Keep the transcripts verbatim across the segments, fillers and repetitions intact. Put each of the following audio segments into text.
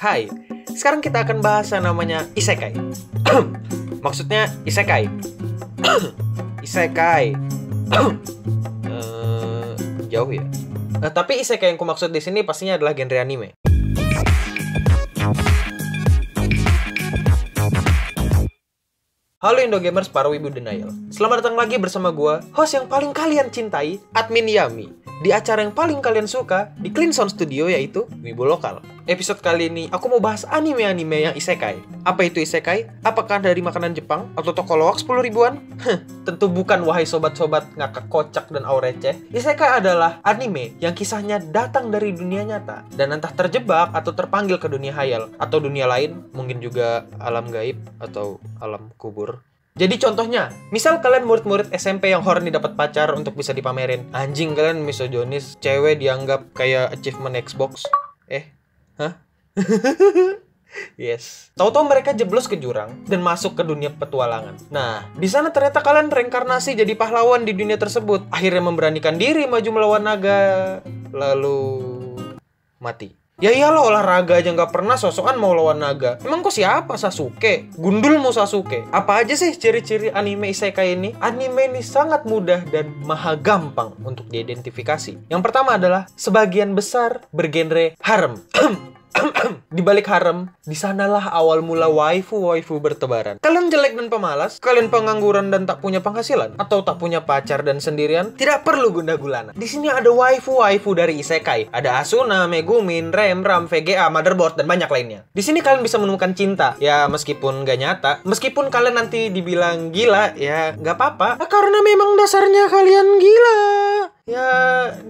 Hai, sekarang kita akan bahas yang namanya Isekai. Maksudnya Isekai. Isekai uh, jauh ya. Uh, tapi Isekai yang kumaksud di sini pastinya adalah genre anime. Halo Indogamers, para wibu denial. Selamat datang lagi bersama gua, host yang paling kalian cintai, Admin Yami, di acara yang paling kalian suka di Cleansound Studio, yaitu Wibu Lokal. Episode kali ini aku mau bahas anime-anime yang isekai. Apa itu isekai? Apakah dari makanan Jepang atau toko loak sepuluh ribuan? Heh, tentu bukan, wahai sobat-sobat ngakak kocak dan aureceh. Isekai adalah anime yang kisahnya datang dari dunia nyata dan entah terjebak atau terpanggil ke dunia hayal atau dunia lain, mungkin juga alam gaib atau alam kubur. Jadi contohnya, misal kalian murid-murid S M P yang horny dapat pacar untuk bisa dipamerin. Anjing, kalian misojonis, cewek dianggap kayak achievement Xbox. Eh, hah? Yes. Tahu-tahu mereka jeblos ke jurang dan masuk ke dunia petualangan. Nah, di sana ternyata kalian reinkarnasi jadi pahlawan di dunia tersebut. Akhirnya memberanikan diri maju melawan naga, lalu mati. Ya iyalah, olahraga aja nggak pernah, sosokan mau lawan naga. Emang kok siapa? Sasuke? Gundul mau Sasuke? Apa aja sih ciri-ciri anime isekai ini? Anime ini sangat mudah dan maha gampang untuk diidentifikasi. Yang pertama adalah sebagian besar bergenre harem. Di balik harem, disanalah awal mula waifu-waifu bertebaran. Kalian jelek dan pemalas, kalian pengangguran dan tak punya penghasilan, atau tak punya pacar dan sendirian, tidak perlu gundah gulana. Di sini ada waifu-waifu dari isekai. Ada Asuna, Megumin, Rem, Ram, V G A, Motherboard, dan banyak lainnya. Di sini kalian bisa menemukan cinta, ya meskipun gak nyata. Meskipun kalian nanti dibilang gila, ya gak apa-apa, karena memang dasarnya kalian gila. Ya,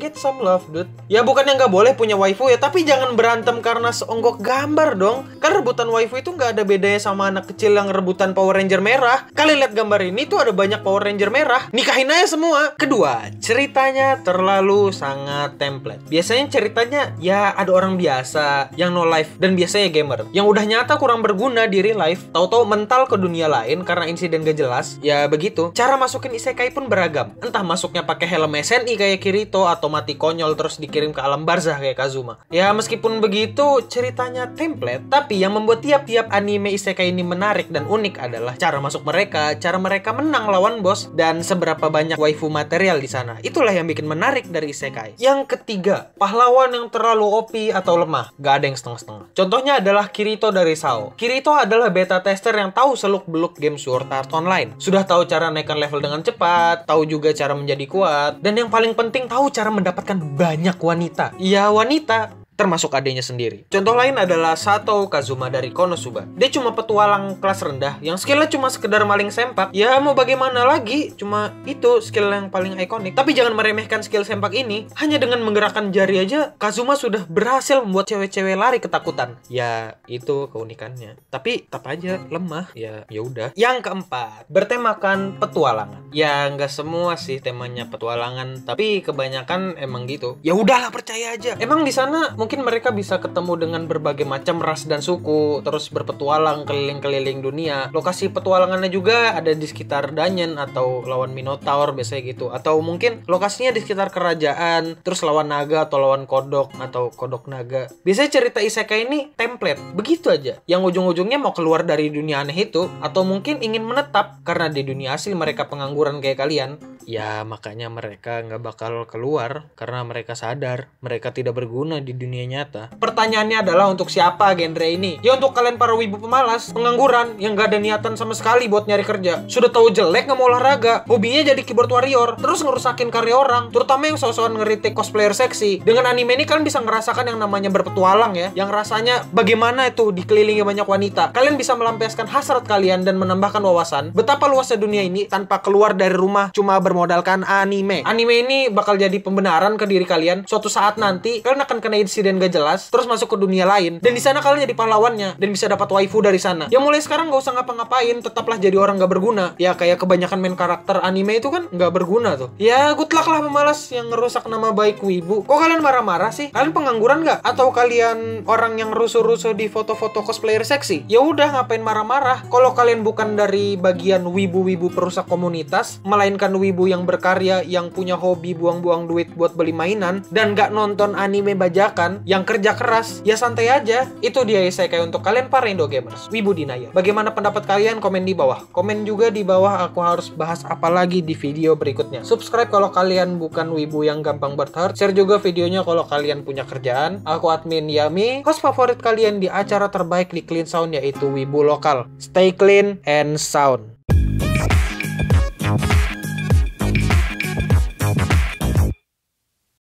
get some love, dude. Ya, bukannya nggak boleh punya waifu ya, tapi jangan berantem karena seonggok gambar dong. Kan rebutan waifu itu nggak ada bedanya sama anak kecil yang rebutan Power Ranger merah. Kalian lihat gambar ini tuh ada banyak Power Ranger merah. Nikahin aja semua. Kedua, ceritanya terlalu sangat template. Biasanya ceritanya ya ada orang biasa yang no life dan biasanya gamer. Yang udah nyata kurang berguna di real life, tahu-tahu mental ke dunia lain karena insiden gak jelas. Ya begitu. Cara masukin isekai pun beragam. Entah masuknya pakai helm S N I kayak kayak Kirito atau mati konyol terus dikirim ke alam barzah kayak Kazuma. Ya meskipun begitu ceritanya template, tapi yang membuat tiap-tiap anime isekai ini menarik dan unik adalah cara masuk mereka, cara mereka menang lawan bos, dan seberapa banyak waifu material di sana. Itulah yang bikin menarik dari isekai. Yang ketiga, pahlawan yang terlalu O P atau lemah, gak ada yang setengah-setengah. Contohnya adalah Kirito dari Sao. Kirito adalah beta tester yang tahu seluk-beluk game Sword Art Online. Sudah tahu cara naikkan level dengan cepat, tahu juga cara menjadi kuat, dan yang paling penting tahu cara mendapatkan banyak wanita. Ya wanita, termasuk adiknya sendiri. Contoh lain adalah Satou Kazuma dari Konosuba. Dia cuma petualang kelas rendah yang skillnya cuma sekedar maling sempak. Ya mau bagaimana lagi, cuma itu skill yang paling ikonik. Tapi jangan meremehkan skill sempak ini. Hanya dengan menggerakkan jari aja, Kazuma sudah berhasil membuat cewek-cewek lari ketakutan. Ya itu keunikannya. Tapi tetap aja lemah. Ya ya udah. Yang keempat, bertemakan petualangan. Ya nggak semua sih temanya petualangan, tapi kebanyakan emang gitu. Ya udahlah, percaya aja. Emang di sana mungkin mereka bisa ketemu dengan berbagai macam ras dan suku, terus berpetualang keliling-keliling dunia. Lokasi petualangannya juga ada di sekitar Danyen atau lawan Minotaur biasanya gitu. Atau mungkin lokasinya di sekitar kerajaan, terus lawan naga atau lawan kodok atau kodok naga. Biasanya cerita isekai ini template, begitu aja. Yang ujung-ujungnya mau keluar dari dunia aneh itu, atau mungkin ingin menetap karena di dunia asli mereka pengangguran kayak kalian. Ya makanya mereka nggak bakal keluar karena mereka sadar mereka tidak berguna di dunia nyata. Pertanyaannya adalah untuk siapa genre ini? Ya untuk kalian para wibu pemalas, pengangguran, yang nggak ada niatan sama sekali buat nyari kerja. Sudah tahu jelek, nggak mau olahraga, hobinya jadi keyboard warrior, terus ngerusakin karya orang, terutama yang sosokan ngeritik cosplayer seksi. Dengan anime ini kalian bisa ngerasakan yang namanya berpetualang ya, yang rasanya bagaimana itu dikelilingi banyak wanita. Kalian bisa melampiaskan hasrat kalian dan menambahkan wawasan betapa luasnya dunia ini tanpa keluar dari rumah cuma bermodalkan anime. Anime ini bakal jadi pembenaran ke diri kalian. Suatu saat nanti kalian akan kena insiden gak jelas, terus masuk ke dunia lain, dan di sana kalian jadi pahlawannya dan bisa dapat waifu dari sana. Ya mulai sekarang gak usah ngapa-ngapain, tetaplah jadi orang gak berguna. Ya kayak kebanyakan main karakter anime itu kan gak berguna tuh. Ya good luck lah pemalas yang ngerusak nama baik wibu. Kok kalian marah-marah sih? Kalian pengangguran gak? Atau kalian orang yang rusuh-rusuh di foto-foto cosplayer seksi? Ya udah, ngapain marah-marah? Kalau kalian bukan dari bagian wibu-wibu perusak komunitas, melainkan wibu yang berkarya, yang punya hobi buang-buang duit buat beli mainan, dan gak nonton anime bajakan, kalian yang kerja keras, ya santai aja. Itu dia isekai untuk kalian para Indogamers. Wibu Dinaya. Bagaimana pendapat kalian? Komen di bawah. Komen juga di bawah aku harus bahas apa lagi di video berikutnya. Subscribe kalau kalian bukan wibu yang gampang bertahap. Share juga videonya kalau kalian punya kerjaan. Aku Admin Yami, host favorit kalian di acara terbaik di Cleansound yaitu Wibu Lokal. Stay clean and sound.